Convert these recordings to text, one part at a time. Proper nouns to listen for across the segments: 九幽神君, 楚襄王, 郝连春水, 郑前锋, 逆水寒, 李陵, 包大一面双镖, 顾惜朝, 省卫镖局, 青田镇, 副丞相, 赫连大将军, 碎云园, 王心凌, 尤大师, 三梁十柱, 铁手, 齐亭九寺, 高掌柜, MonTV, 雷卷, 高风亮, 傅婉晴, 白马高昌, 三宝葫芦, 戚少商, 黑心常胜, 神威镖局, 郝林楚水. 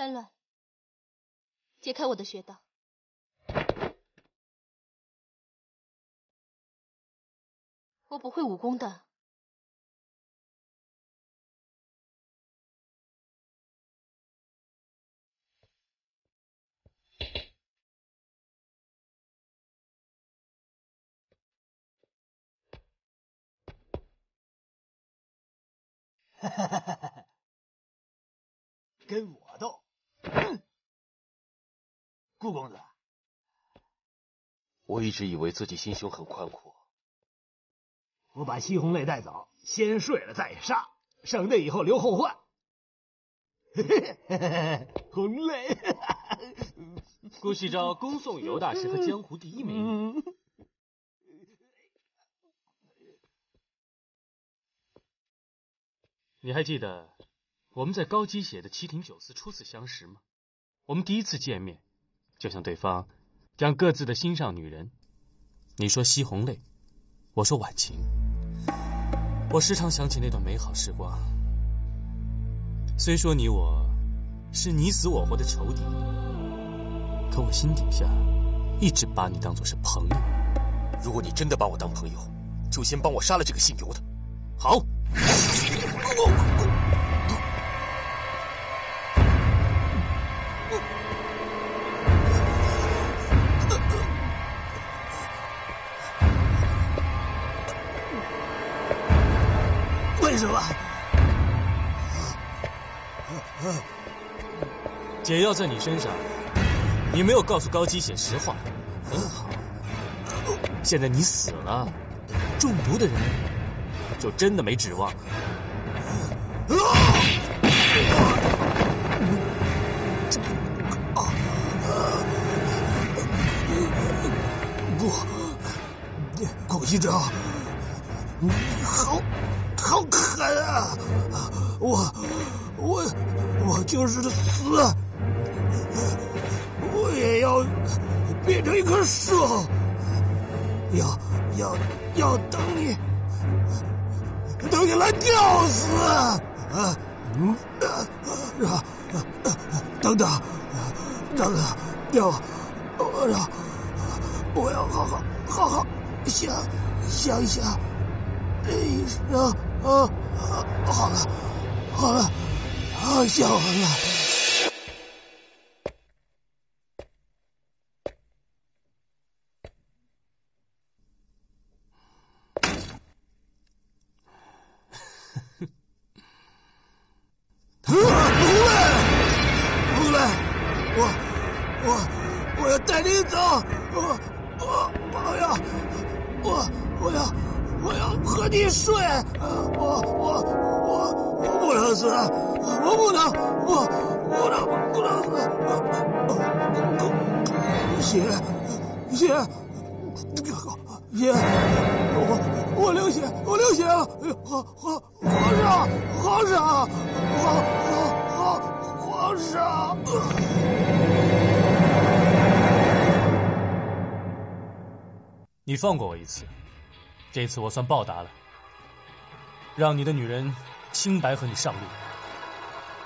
甘鸾，解开我的穴道。我不会武功的。 哈，跟我斗，顾公子，我一直以为自己心胸很宽阔。我把西红泪带走，先睡了再杀，省得以后留后患。红泪，顾惜朝恭送尤大师和江湖第一美女。 你还记得我们在高鸡写的七庭九司初次相识吗？我们第一次见面，就像对方将各自的心上女人，你说西红泪，我说婉晴。我时常想起那段美好时光。虽说你我是你死我活的仇敌，可我心底下一直把你当作是朋友。如果你真的把我当朋友，就先帮我杀了这个姓尤的。好。 为什么？解药在你身上，你没有告诉高姬姐实话，很好。现在你死了，中毒的人就真的没指望。 顾惜朝，你好狠啊！我就是死，我也要变成一棵树，要等你来吊死啊！等等，吊我，我要好好。 想一想，好了，好想完了。红泪，我要带你走，我要和你睡，我不能死，我不能死，血，我流血，了，皇上。 你放过我一次，这次我算报答了。让你的女人清白和你上路，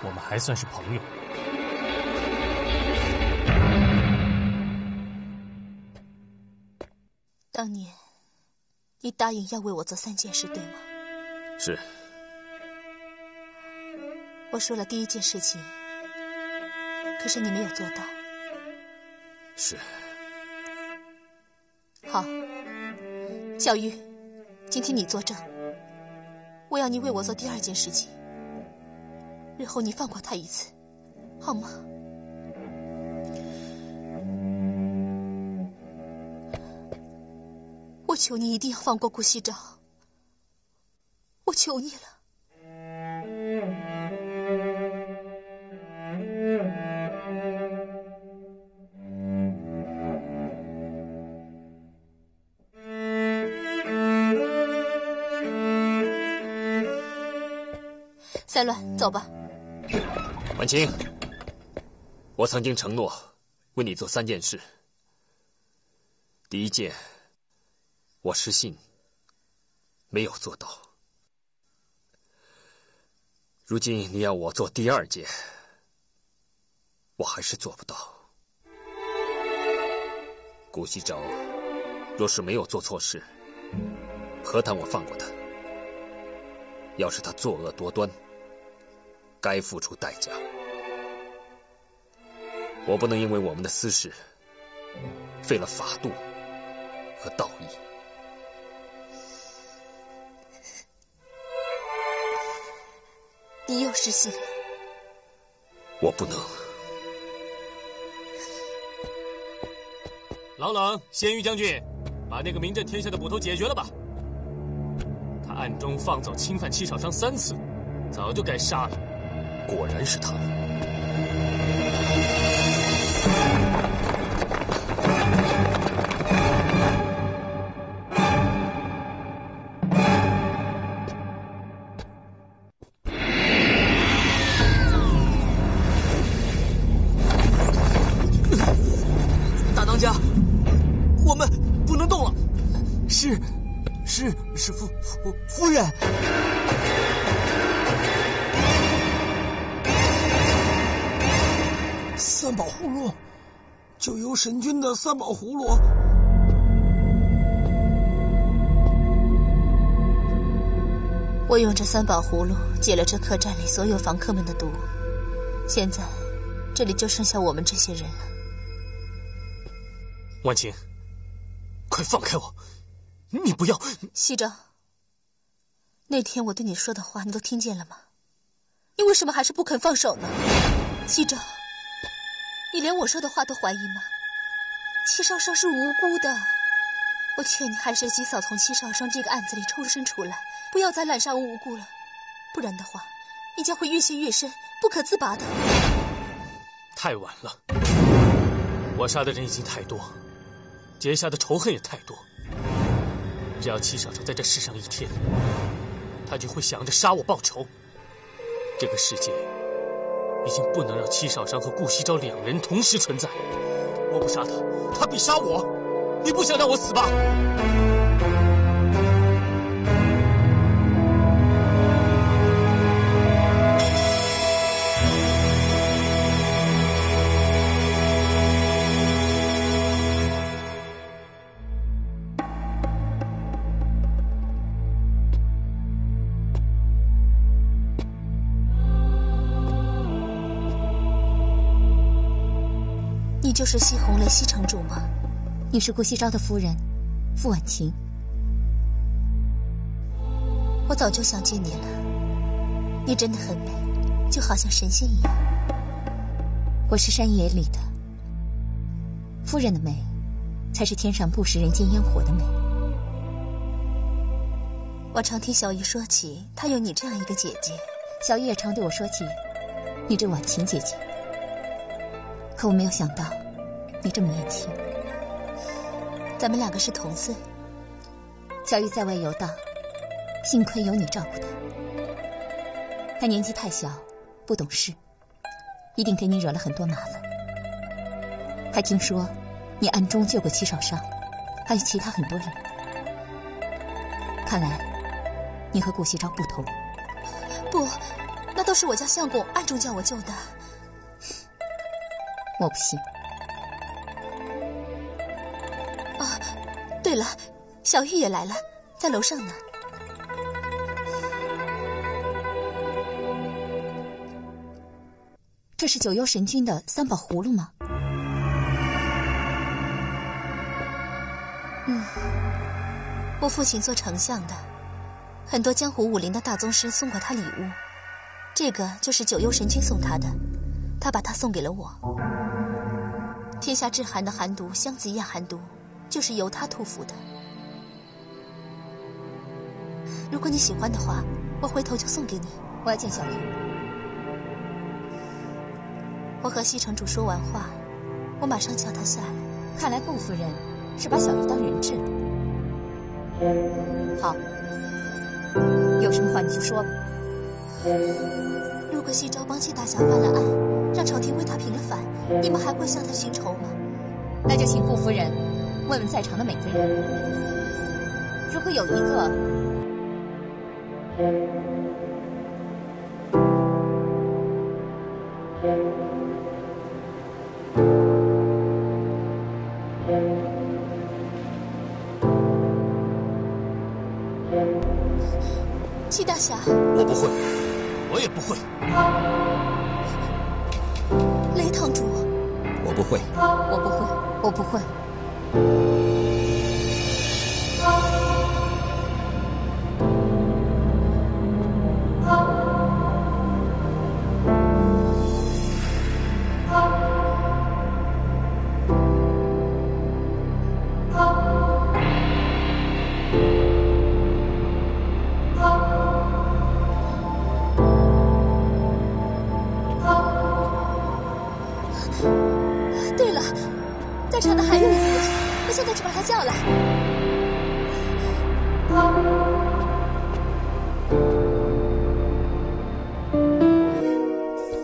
我们还算是朋友。当年，你答应要为我做三件事，对吗？是。我说了第一件事情，可是你没有做到。是。好。 小玉，今天你作证，我要你为我做第二件事情。日后你放过他一次，好吗？我求你一定要放过顾惜朝，我求你了。 三鸾，走吧。婉清，我曾经承诺为你做三件事。第一件，我失信，没有做到。如今你要我做第二件，我还是做不到。顾惜朝若是没有做错事，何谈我放过他？要是他作恶多端，该付出代价。我不能因为我们的私事，废了法度和道义。你又失信了。我不能。郎朗，鲜于将军，把那个名震天下的捕头解决了吧？他暗中放走侵犯七少商3次，早就该杀了。果然是他。 夫人，三宝葫芦，九幽神君的三宝葫芦。我用这三宝葫芦解了这客栈里所有房客们的毒，现在这里就剩下我们这些人了。婉晴，快放开我！你不要，西征。 那天我对你说的话，你都听见了吗？你为什么还是不肯放手呢？西征，你连我说的话都怀疑吗？戚少商是无辜的，我劝你还是及早从戚少商这个案子里抽身出来，不要再滥杀无辜了，不然的话，你将会越陷越深，不可自拔的。太晚了，我杀的人已经太多，结下的仇恨也太多，只要戚少商在这世上一天。 他就会想着杀我报仇。这个世界已经不能让戚少商和顾惜朝2人同时存在。我不杀他，他必杀我。你不想让我死吧？就是西红雷西城主吗？你是顾惜朝的夫人，傅婉晴。我早就想见你了，你真的很美，就好像神仙一样。我是山野里的夫人的美，才是天上不食人间烟火的美。我常听小姨说起，她有你这样一个姐姐。小姨也常对我说起，你这婉晴姐姐。可我没有想到。 你这么年轻，咱们2个是同岁。小玉在外游荡，幸亏有你照顾她。她年纪太小，不懂事，一定给你惹了很多麻烦。还听说你暗中救过戚少商，还有其他很多人。看来你和顾惜朝不同。不，那都是我家相公暗中叫我救的。我不信。 对了，小玉也来了，在楼上呢。这是九幽神君的三宝葫芦吗？嗯，我父亲做丞相的，很多江湖武林的大宗师送过他礼物，这个就是九幽神君送他的，他把它送给了我。天下治寒的寒毒香子叶寒毒。 就是由他吐服的。如果你喜欢的话，我回头就送给你。我要见小玉。我和西城主说完话，我马上叫他下来。看来顾夫人是把小玉当人质了。好，有什么话你就说吧。如果西昭帮戚大侠翻了案，让朝廷为他平了反，你们还会向他寻仇吗？那就请顾夫人。 问问在场的每个人，如果有一个替大侠，我不会，我也不会。雷堂主，我不会，我不会，我不会。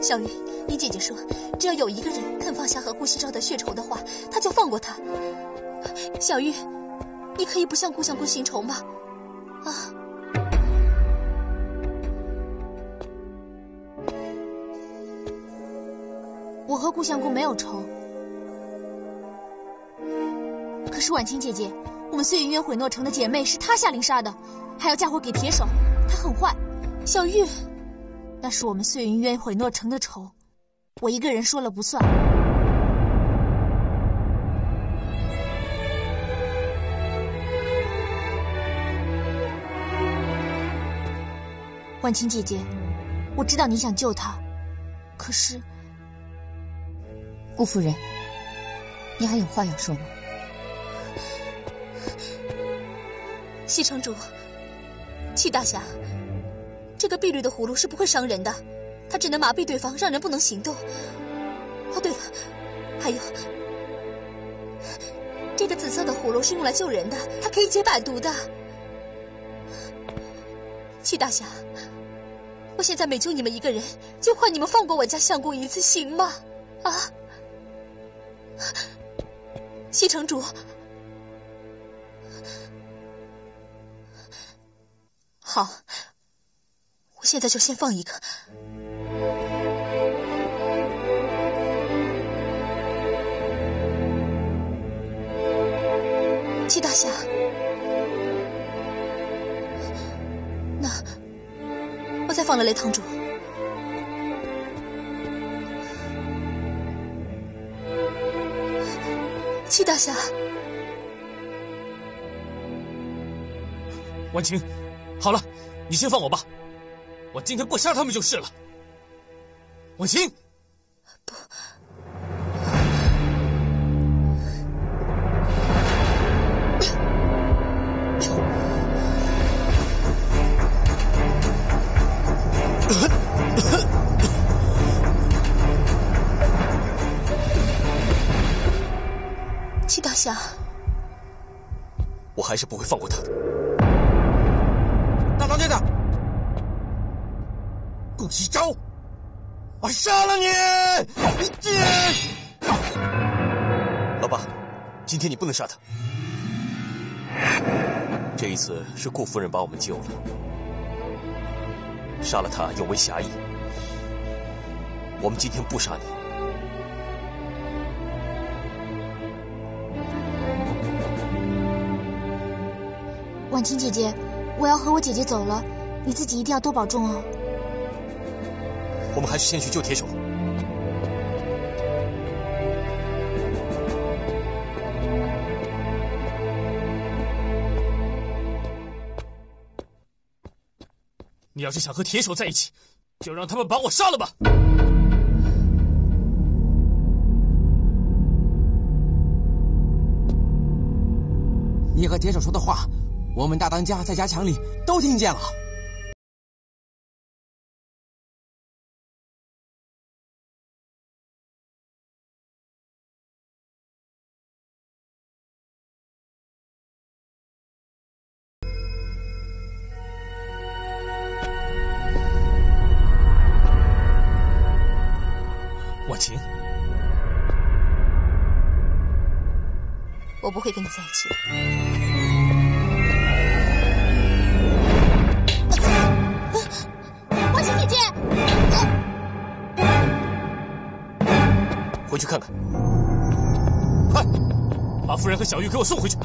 小云，你姐姐说，只要有一个人肯放下和顾惜朝的血仇的话，她就放过他。小玉，你可以不向顾相公行仇吗？啊！我和顾相公没有仇，可是婉清姐姐，我们碎云约毁诺城的姐妹是她下令杀的，还要嫁祸给铁手，她很坏。小玉。那是我们碎云冤毁诺城的仇，我一个人说了不算。婉清姐姐，我知道你想救她，可是，顾夫人，你还有话要说吗？西城主，戚大侠。这个碧绿的葫芦是不会伤人的，它只能麻痹对方，让人不能行动。哦，对了，还有这个紫色的葫芦是用来救人的，它可以解百毒的。戚大侠，我现在每救你们一个人，就换你们放过我家相公一次，行吗？啊，西城主。好。我现在就先放一个。戚大侠，那我再放了雷堂主。戚大侠，婉晴，好了，你先放我吧。我今天不杀他们就是了。婉晴，不，戚大侠，我还是不会放过他的。大堂队长。顾惜朝，我杀了你！老爸，今天你不能杀他。这一次是顾夫人把我们救了，杀了他有违侠义。我们今天不杀你。婉清姐姐，我要和我姐姐走了，你自己一定要多保重哦。我们还是先去救铁手。你要是想和铁手在一起，就让他们把我杀了吧。你和铁手说的话，我们大当家在家墙里都听见了。我不会跟你在一起的。婉清姐姐，回去看看，快把夫人和小玉给我送回去。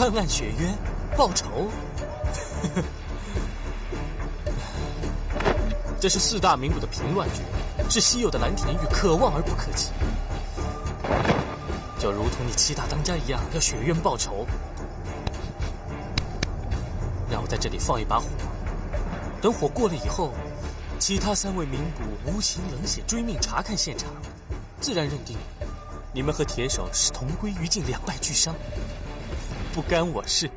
万万血冤报仇。这是四大名捕的平乱局，是稀有的蓝田玉，可望而不可及。就如同你七大当家一样，要血冤报仇。让我在这里放一把火，等火过了以后，其他三位名捕无情冷血追命查看现场，自然认定你们和铁手是同归于尽，两败俱伤，不干我事。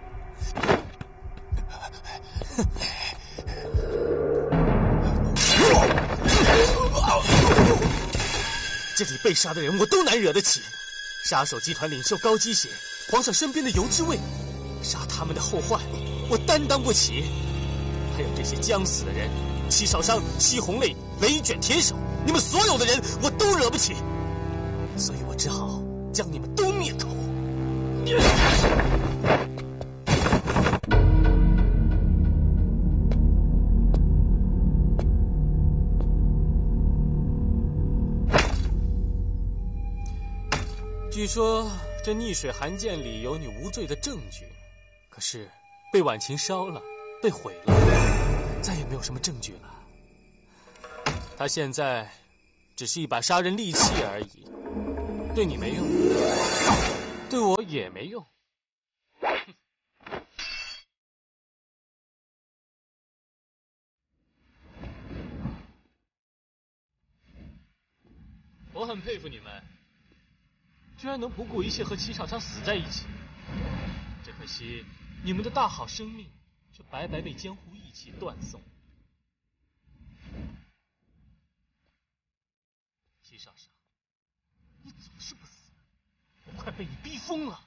这里被杀的人，我都难惹得起。杀手集团领袖高鸡血，皇上身边的油脂卫，杀他们的后患，我担当不起。还有这些将死的人，戚少商、戚红泪、雷卷、铁手，你们所有的人，我都惹不起。所以我只好将你们都灭口。据说这溺水函件里有你无罪的证据，可是被婉晴烧了，被毁了，再也没有什么证据了。他现在只是一把杀人利器而已，对你没用，对我也没用。 我很佩服你们。 居然能不顾一切和戚少商死在一起，只可惜你们的大好生命却白白被江湖义气断送。戚少商，你总是不死，我快被你逼疯了。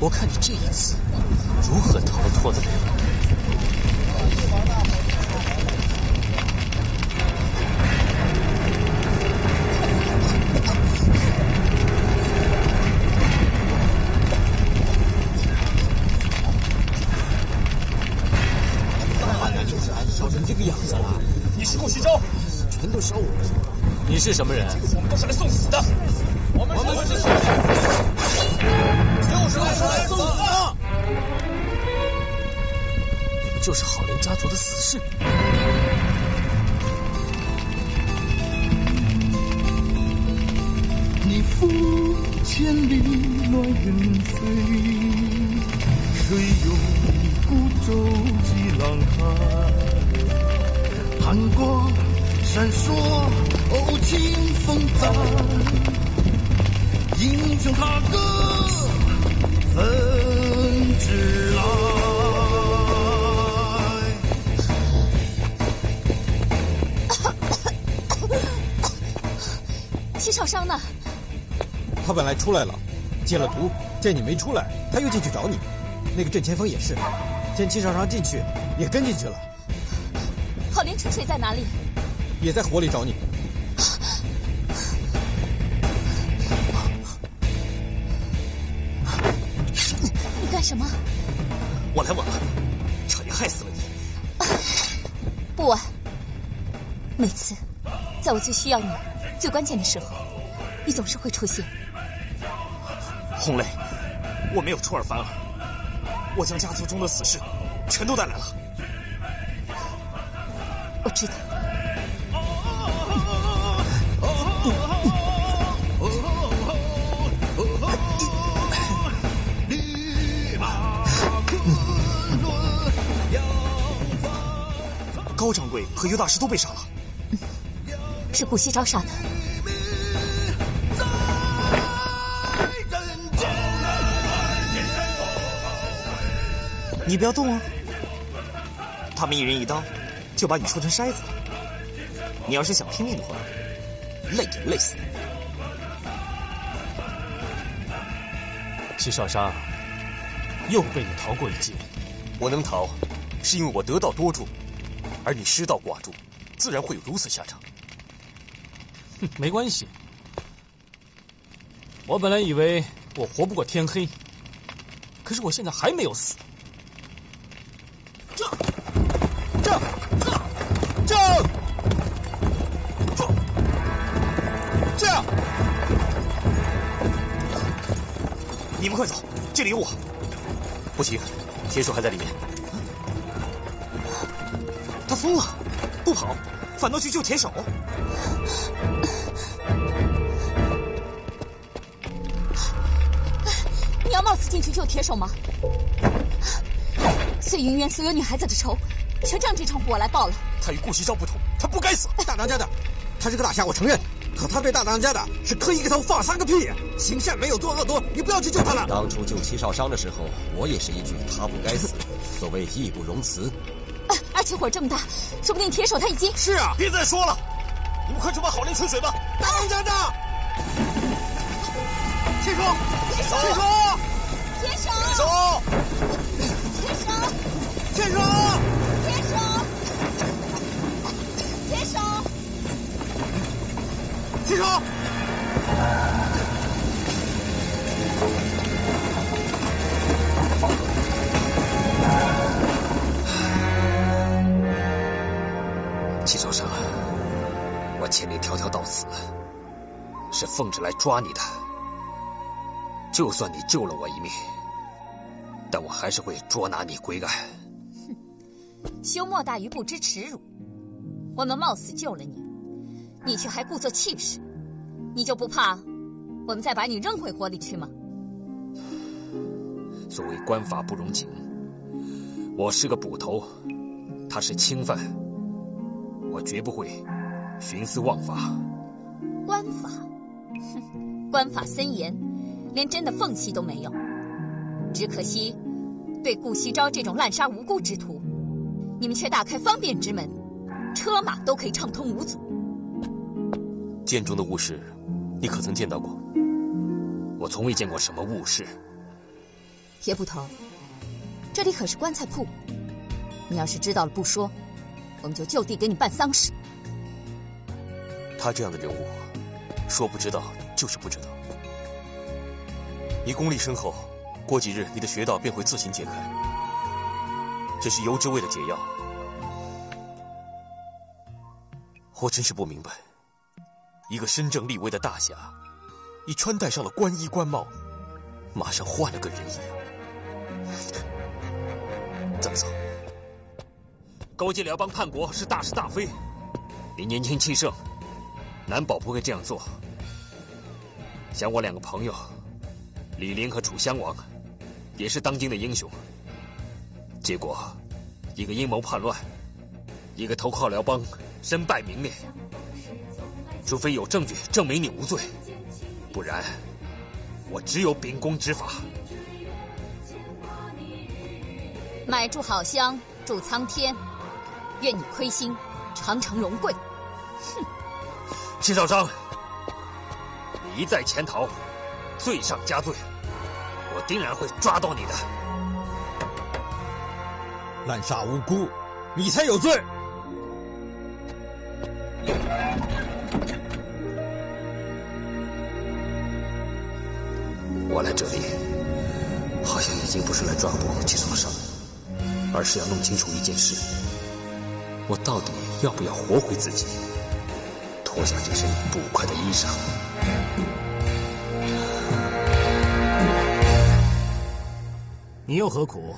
我看你这一次如何逃脱得了？看着就是烧成这个样子了，你是够虚招，全都烧我们身上。你是什么人？我们都是来送死的。我们是送死的。 就是来送死的！你们就是好人家族的死士。你赴千里来人飞，谁用孤舟寄浪海？寒光闪烁，哦，清风在，英雄踏歌。 纷至来，戚少商呢？他本来出来了，截了图，见你没出来，他又进去找你。那个郑前锋也是，见戚少商进去，也跟进去了。郝林楚水在哪里？也在火里找你。 什么？我来晚了，差点害死了你。不晚，每次在我最需要你、最关键的时候，你总是会出现。红雷，我没有出尔反尔，我将家族中的死士全都带来了。我知道。 高掌柜和尤大师都被杀了，是顾惜朝杀的。你不要动啊！他们一人一刀，就把你说成筛子了。你要是想拼命的话，累也累死你。七少沙，又被你逃过一劫。我能逃，是因为我得道多助，而你失道寡助，自然会有如此下场。哼，没关系。我本来以为我活不过天黑，可是我现在还没有死。 你们快走，这里有我。不行，铁树还在里面。他疯了，不跑，反倒去救铁手。你要冒死进去救铁手吗？碎云渊所有女孩子的仇，全仗这场火我来报了。他与顾惜朝不同，他不该死。大当家的，他是个大侠，我承认。 可他对大当家的是磕一个头放三个屁，行善没有做恶多，你不要去救他了。当初救七少商的时候，我也是一句他不该死，所谓义不容辞。而且火这么大，说不定铁手他已经……是啊，别再说了，你们快去把好令吹水吧。大当家的，铁手，铁手，铁手，铁手，铁手，铁手，铁手，铁手。 铁手，七少商，我千里迢迢到此，是奉旨来抓你的。就算你救了我一命，但我还是会捉拿你归案。哼，休莫大于不知耻辱。我们冒死救了你。 你却还故作气势，你就不怕我们再把你扔回火里去吗？所谓官法不容情，我是个捕头，他是钦犯，我绝不会徇私枉法。官法，哼，官法森严，连真的缝隙都没有。只可惜，对顾惜朝这种滥杀无辜之徒，你们却大开方便之门，车马都可以畅通无阻。 剑中的雾势，你可曾见到过？我从未见过什么雾势。铁捕头，这里可是棺材铺，你要是知道了不说，我们就就地给你办丧事。他这样的人物，说不知道就是不知道。你功力深厚，过几日你的穴道便会自行解开。这是油脂味的解药，我真是不明白。 一个身正立威的大侠，一穿戴上了官衣官帽，马上换了个人一样。怎么走？勾结辽邦叛国是大是大非，你年轻气盛，难保不会这样做。想我两个朋友，李陵和楚襄王，也是当今的英雄。结果，一个阴谋叛乱，一个投靠辽邦，身败名裂。 除非有证据证明你无罪，不然我只有秉公执法。买柱好香，祝苍天，愿你亏心，长城荣贵。哼！戚少商，你一再潜逃，罪上加罪，我定然会抓到你的。滥杀无辜，你才有罪。 我来这里，好像已经不是来抓捕戚少商，而是要弄清楚一件事：我到底要不要活回自己？脱下这身捕快的衣裳。你又何苦？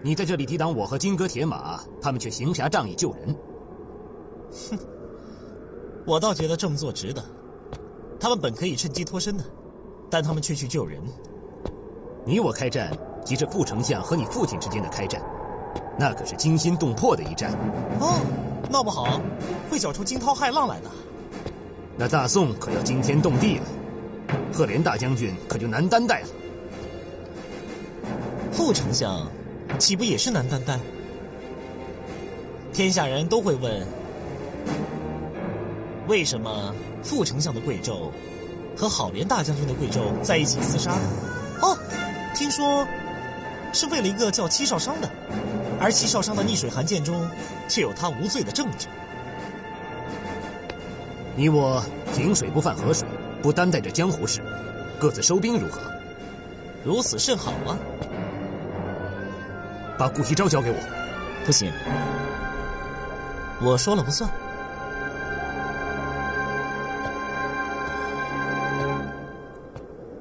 你在这里抵挡我和金戈铁马，他们却行侠仗义救人。哼，我倒觉得这么做值得。他们本可以趁机脱身的。 但他们却去救人。你我开战，即是副丞相和你父亲之间的开战，那可是惊心动魄的一战。哦，闹不好会搅出惊涛骇浪来的。那大宋可要惊天动地了，赫连大将军可就难担待了。副丞相，岂不也是难担待？天下人都会问：为什么副丞相的贵胄和郝连大将军的贵胄在一起厮杀呢？哦，听说是为了一个叫戚少商的，而戚少商的逆水寒剑中却有他无罪的证据。你我井水不犯河水，不担待这江湖事，各自收兵如何？如此甚好啊！把顾惜昭交给我。不行，我说了不算。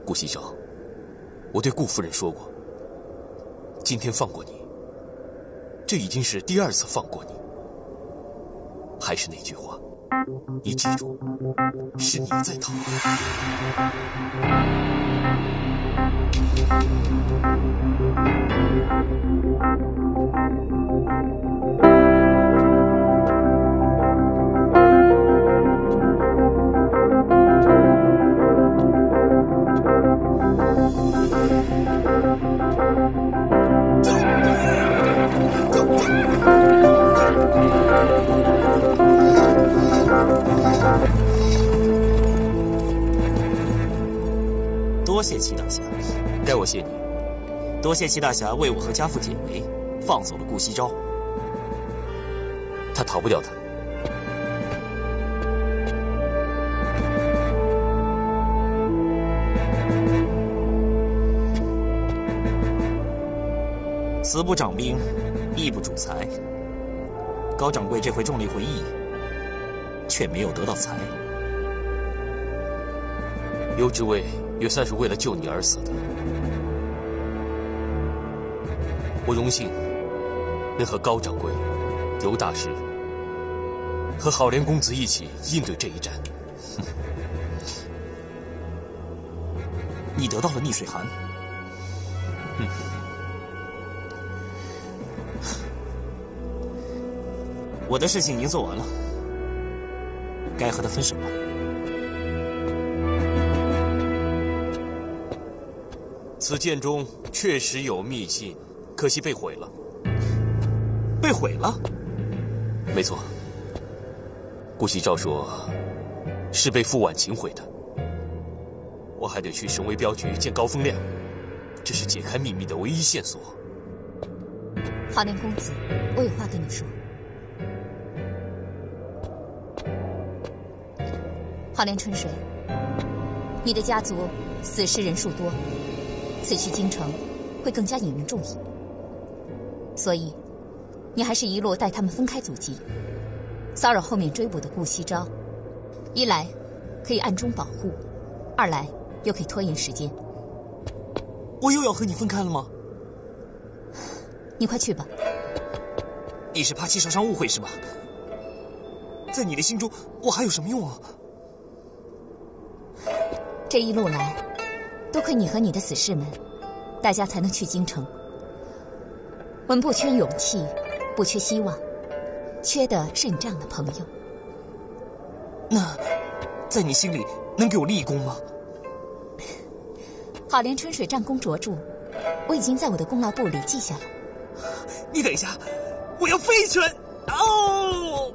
顾惜昭，我对顾夫人说过，今天放过你，这已经是第二次放过你。还是那句话，你记住，是你在逃。多谢戚大侠，该我谢你。多谢戚大侠为我和家父解围，放走了顾惜昭。他逃不掉的。死不掌兵，义不主财。高掌柜这回重力回义，却没有得到财。尤知尉。 也算是为了救你而死的，我荣幸能和高掌柜、刘大师和郝连公子一起应对这一战。你得到了逆水寒，我的事情已经做完了，该和他分手了。 此剑中确实有秘信，可惜被毁了。被毁了？没错。顾惜昭说，是被傅婉晴毁的。我还得去省卫镖局见高风亮，这是解开秘密的唯一线索。郝连公子，我有话对你说。郝连春水，你的家族死士人数多。 此去京城，会更加引人注意，所以，你还是一路带他们分开阻击，骚扰后面追捕的顾惜昭，一来可以暗中保护，二来又可以拖延时间。我又要和你分开了吗？你快去吧。你是怕戚少商误会是吧？在你的心中，我还有什么用啊？这一路来。 多亏你和你的死士们，大家才能去京城。我们不缺勇气，不缺希望，缺的是你这样的朋友。那，在你心里能给我立功吗？郝连春水战功卓著，我已经在我的功劳簿里记下了。你等一下，我要飞起来！哦，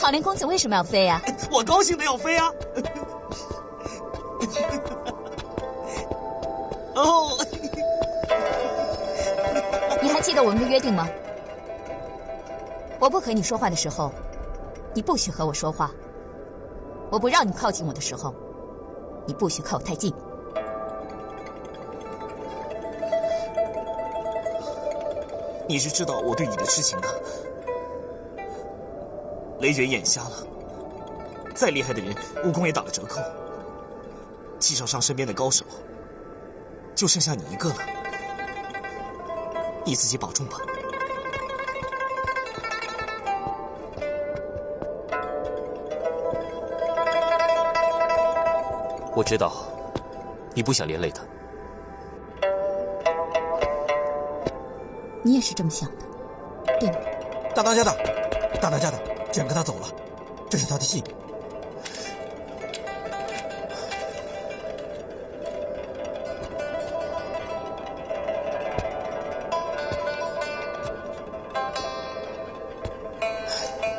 郝连公子为什么要飞啊？我高兴的要飞啊！哦，你还记得我们的约定吗？我不和你说话的时候，你不许和我说话；我不让你靠近我的时候，你不许靠我太近。你是知道我对你的痴情的，雷卷眼瞎了，再厉害的人武功也打了折扣。戚少商身边的高手。 就剩下你一个了，你自己保重吧。我知道，你不想连累他，你也是这么想的，对吗？大当家的，大当家的，居然跟他走了，这是他的信。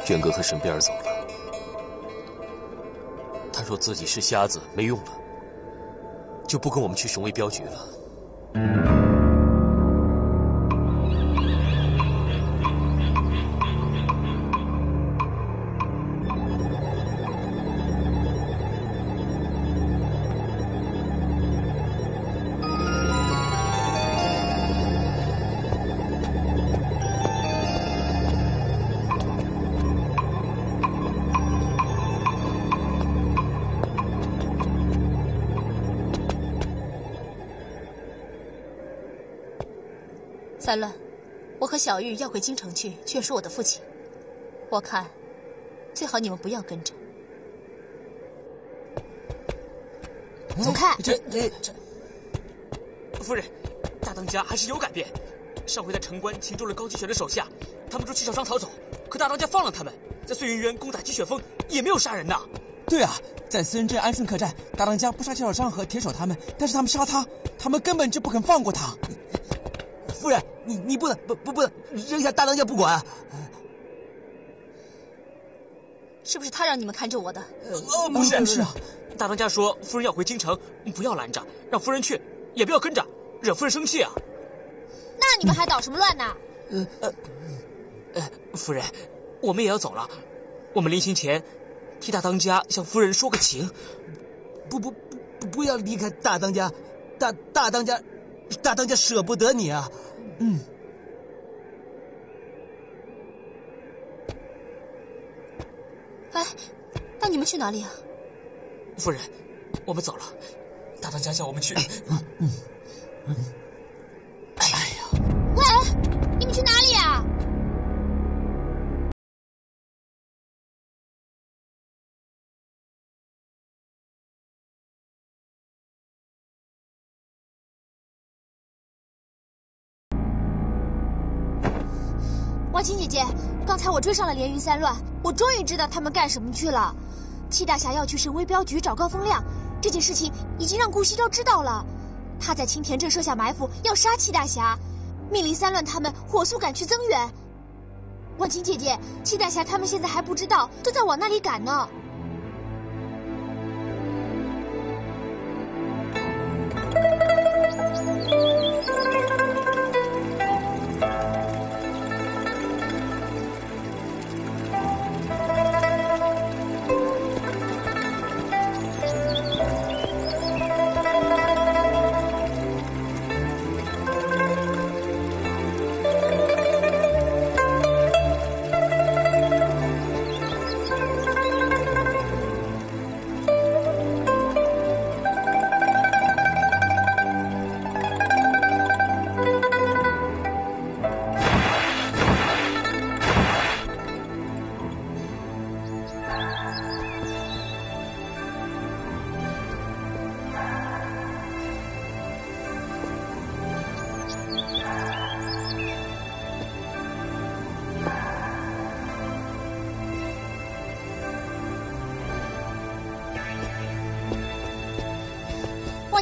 娟哥和沈贝尔走了。他说自己是瞎子，没用了，就不跟我们去省卫镖局了。三论，我和小玉要回京城去劝说我的父亲，我看最好你们不要跟着。走开！这，夫人，大当家还是有改变。上回在城关擒住了高继雪的手下，他们说去小商逃走，可大当家放了他们，在碎云园攻打季雪峰也没有杀人呐。对啊，在私人镇安顺客栈，大当家不杀小商和铁手他们，但是他们杀他，他们根本就不肯放过他。夫人，你不能扔下大当家不管，是不是他让你们看着我的？不是，大当家说夫人要回京城，不要拦着，让夫人去，也不要跟着，惹夫人生气啊。那你们还捣什么乱呢？夫人，我们也要走了，我们临行前替大当家向夫人说个情。不要离开大当家，大当家。大当家舍不得你啊，哎，那你们去哪里啊？夫人，我们走了，大当家叫我们去。哎呀，喂，你们去哪里啊？王琴姐姐，刚才我追上了连云三乱，我终于知道他们干什么去了。戚大侠要去省卫镖局找高风亮，这件事情已经让顾惜朝知道了。他在青田镇设下埋伏，要杀戚大侠，命令三乱他们火速赶去增援。王琴姐姐，戚大侠他们现在还不知道，正在往那里赶呢。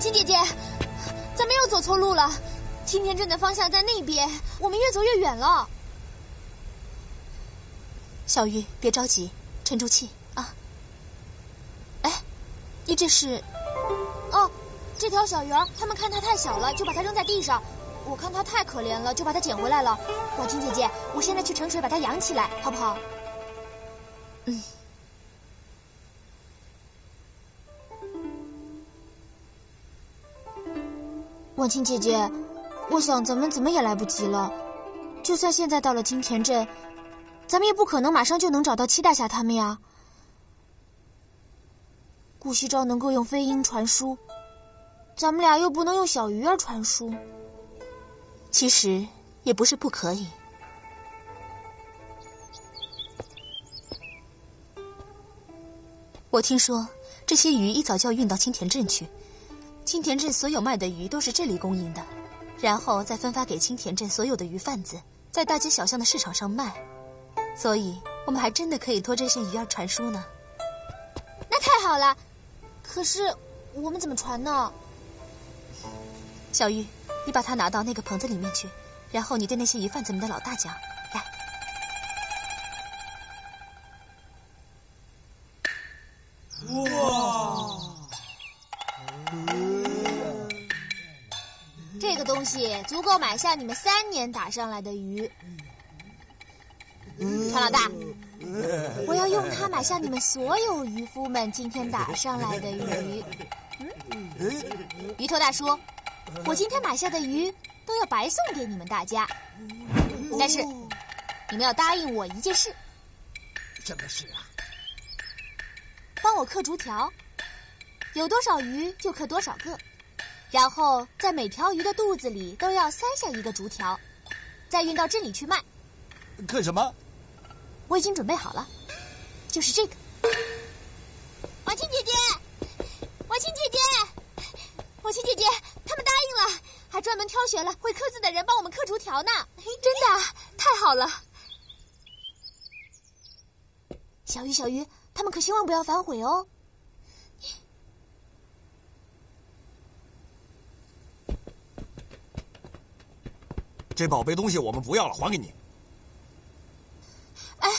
秦姐姐，咱们又走错路了。青田镇的方向在那边，我们越走越远了。小玉，别着急，沉住气啊。哎，你这是？哦，这条小鱼儿，他们看它太小了，就把它扔在地上；我看它太可怜了，就把它捡回来了。婉清姐姐，我现在去盛水把它养起来，好不好？婉清姐姐，我想咱们怎么也来不及了。就算现在到了青田镇，咱们也不可能马上就能找到戚大侠他们呀。顾惜朝能够用飞鹰传书，咱们俩又不能用小鱼儿传书。其实也不是不可以。我听说这些鱼一早就要运到青田镇去。青田镇所有卖的鱼都是这里供应的，然后再分发给青田镇所有的鱼贩子，在大街小巷的市场上卖。所以，我们还真的可以托这些鱼儿传书呢。那太好了，可是我们怎么传呢？小玉，你把它拿到那个棚子里面去，然后你对那些鱼贩子们的老大讲，来。东西足够买下你们3年打上来的鱼。船老大，我要用它买下你们所有渔夫们今天打上来的鱼。鱼头大叔，我今天买下的鱼都要白送给你们大家，但是你们要答应我一件事。什么事啊？帮我刻竹条，有多少鱼就刻多少个，然后在每条鱼的肚子里都要塞下一个竹条，再运到这里去卖。刻什么？我已经准备好了，就是这个。王青姐姐，王青姐姐，王青姐姐，他们答应了，还专门挑选了会刻字的人帮我们刻竹条呢。真的，太好了！小鱼，小鱼。他们可千万不要反悔哦！这宝贝东西我们不要了，还给你。哎，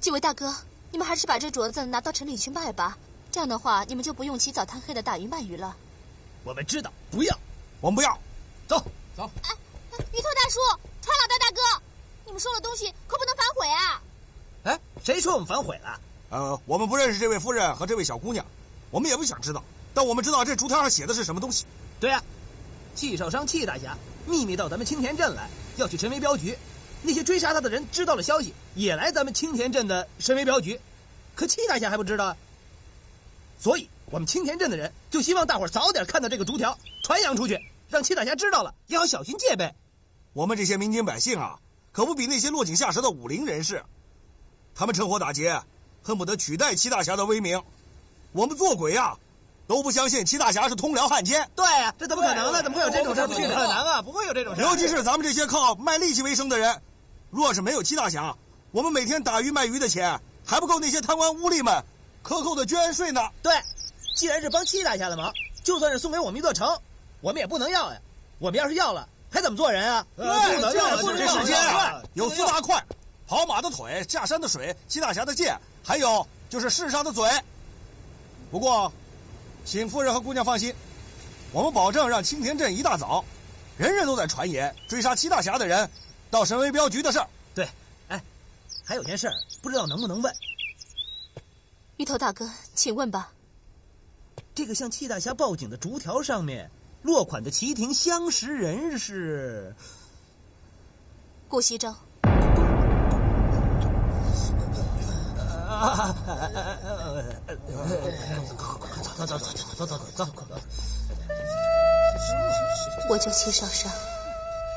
几位大哥，你们还是把这镯子拿到城里去卖吧，这样的话你们就不用起早贪黑的打鱼卖鱼了。我们知道，不要，我们不要，走走。哎，鱼头大叔，船老大大哥，你们收了东西可不能反悔啊！哎，谁说我们反悔了？我们不认识这位夫人和这位小姑娘，我们也不想知道，但我们知道这竹条上写的是什么东西。对啊，戚少商、戚大侠秘密到咱们青田镇来，要去陈为镖局。那些追杀他的人知道了消息，也来咱们青田镇的陈为镖局，可戚大侠还不知道。所以我们青田镇的人就希望大伙儿早点看到这个竹条，传扬出去，让戚大侠知道了，也好小心戒备。我们这些民间百姓啊，可不比那些落井下石的武林人士，他们趁火打劫。恨不得取代戚大侠的威名，我们做鬼啊，都不相信戚大侠是通辽汉奸。对啊，这怎么可能呢？怎么会有这种事？不可能啊，不会有这种事。尤其是咱们这些靠卖力气为生的人，若是没有戚大侠，我们每天打鱼卖鱼的钱还不够那些贪官污吏们克扣的捐税呢。对，既然是帮戚大侠的忙，就算是送给我们一座城，我们也不能要呀。我们要是要了，还怎么做人啊？对，这世间啊，有4大块：跑马的腿，下山的水，戚大侠的剑。还有就是世上的嘴。不过请夫人和姑娘放心，我们保证让青田镇一大早人人都在传言追杀戚大侠的人到神威镖局的事儿。对，哎，还有件事不知道能不能问。鱼头大哥，请问吧。这个向戚大侠报警的竹条上面落款的旗亭相识人是顾惜章。啊！走！我叫戚少商，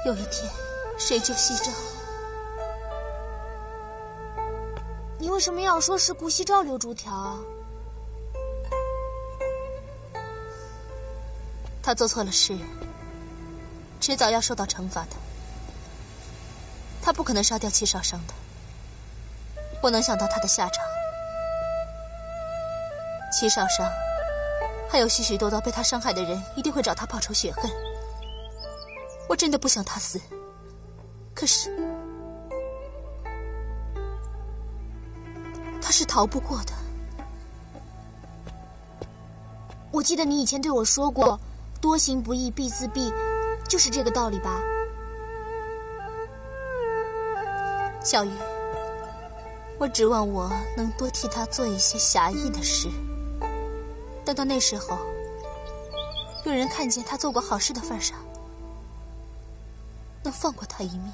有一天谁救夕照？你为什么要说是顾惜照留竹条啊？他做错了事，迟早要受到惩罚的。他不可能杀掉戚少商的。我能想到他的下场，戚少商，还有许许多多被他伤害的人，一定会找他报仇雪恨。我真的不想他死，可是他是逃不过的。我记得你以前对我说过，多行不义必自毙，就是这个道理吧，小鱼。我指望我能多替他做一些侠义的事，但到那时候，有人看见他做过好事的份上，能放过他一命。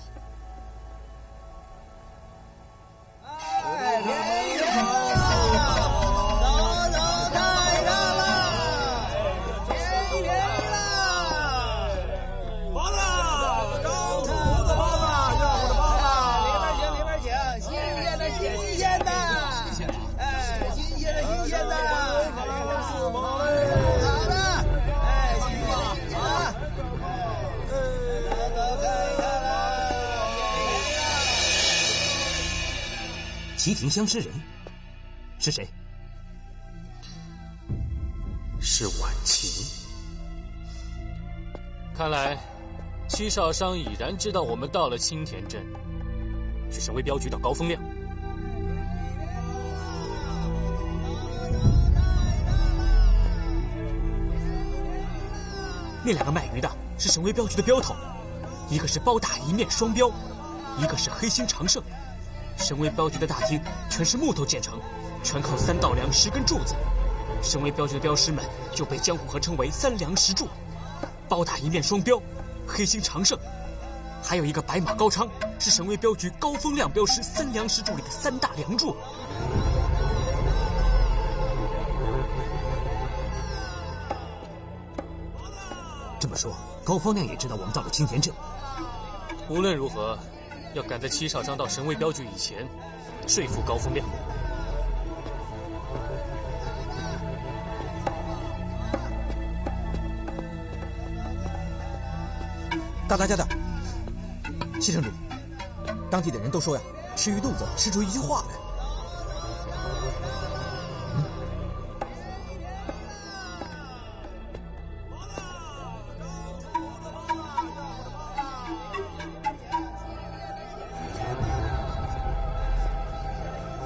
齐亭相识人是谁？是婉晴。看来戚少商已然知道我们到了青田镇，去神威镖局找高风亮。那2个卖鱼的是省卫镖局的镖头，一个是包大一面双镖，一个是黑心常胜。省卫镖局的大厅全是木头建成，全靠3道梁10根柱子。省卫镖局的镖师们就被江湖合称为3梁10柱。包大一面双镖，黑心常胜，还有一个白马高昌，是省卫镖局高风亮镖师3梁10柱里的3大梁柱。 这么说，高方亮也知道我们到了青田镇。无论如何，要赶在戚少章到神卫镖局以前，说服高方亮。大大家的，谢城主，当地的人都说呀，吃鱼肚子吃出一句话来。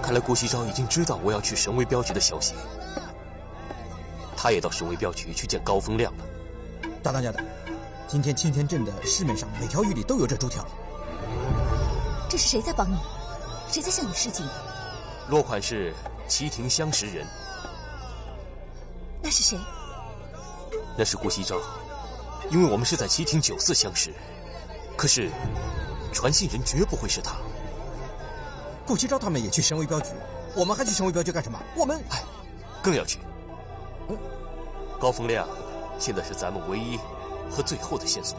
看来郭锡章已经知道我要去神威镖局的消息，他也到神威镖局去见高风亮了。大当家的，今天青田镇的市面上每条鱼里都有这猪条。这是谁在帮你？谁在向你示警？落款是齐亭相识人。那是谁？那是郭锡章，因为我们是在齐亭9寺相识，可是传信人绝不会是他。 顾其钊他们也去神威镖局，我们还去神威镖局干什么？我们哎，更要去。高风亮现在是咱们唯一和最后的线索。